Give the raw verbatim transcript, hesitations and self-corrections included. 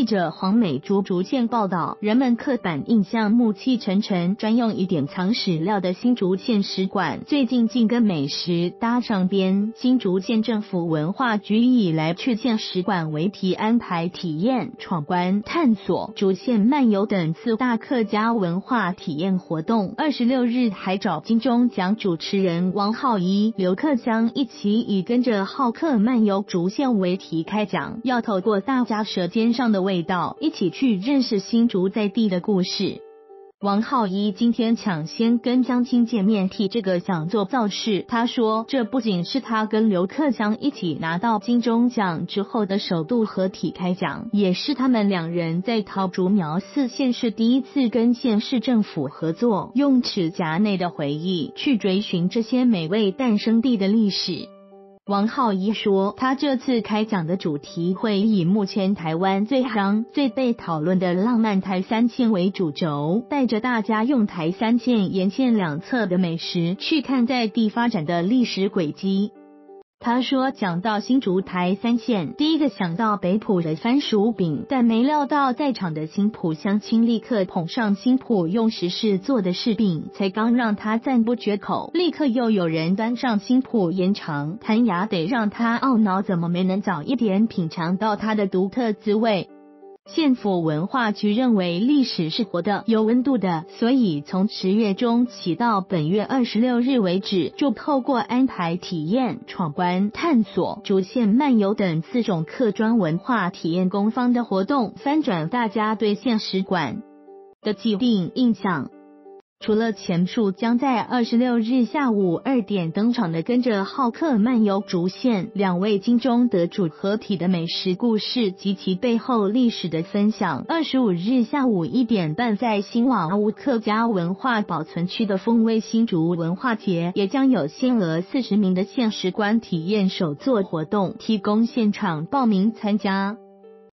记者黄美珠逐渐报道，人们刻板印象暮气沉沉，专用以典藏史料的新竹县史馆，最近竟跟美食搭上边。新竹县政府文化局以来去县史馆为题，安排体验、闯关、探索、竹县漫游等四大客家文化体验活动。二十六日还找金钟奖主持人汪浩一、刘克襄一起以跟着浩客漫游竹县为题开讲，要透过大家舌尖上的 味道，一起去认识新竹在地的故事。王浩一今天抢先跟江青见面，替这个讲座造势。他说，这不仅是他跟刘克襄一起拿到金钟奖之后的首度合体开讲，也是他们两人在桃竹苗四县市第一次跟县市政府合作，用齿颊内的回忆去追寻这些美味诞生地的历史。 王浩一说，他这次开讲的主题会以目前台湾最夯、最被讨论的浪漫台三线为主轴，带着大家用台三线沿线两侧的美食去看在地发展的历史轨迹。 他说，讲到新竹台三线，第一个想到北埔的番薯饼，但没料到在场的新埔乡亲立刻捧上新埔用石柿做的柿饼，才刚让他赞不绝口，立刻又有人端上新埔延长，弹牙得让他懊恼，怎么没能早一点品尝到它的独特滋味。 县府文化局认为历史是活的、有温度的，所以从十月中起到本月二十六日为止，就透过安排体验、闯关、探索、竹县漫游等四种客庄文化体验工坊的活动，翻转大家对县史馆的既定印象。 除了前述将在二十六日下午二点登场的跟着浩客漫游竹县两位金钟得主合体的美食故事及其背后历史的分享， 二十五日下午一点半在新瓦屋客家文化保存区的风味新竹文化节，也将有限额四十名的县史馆体验手作活动提供现场报名参加。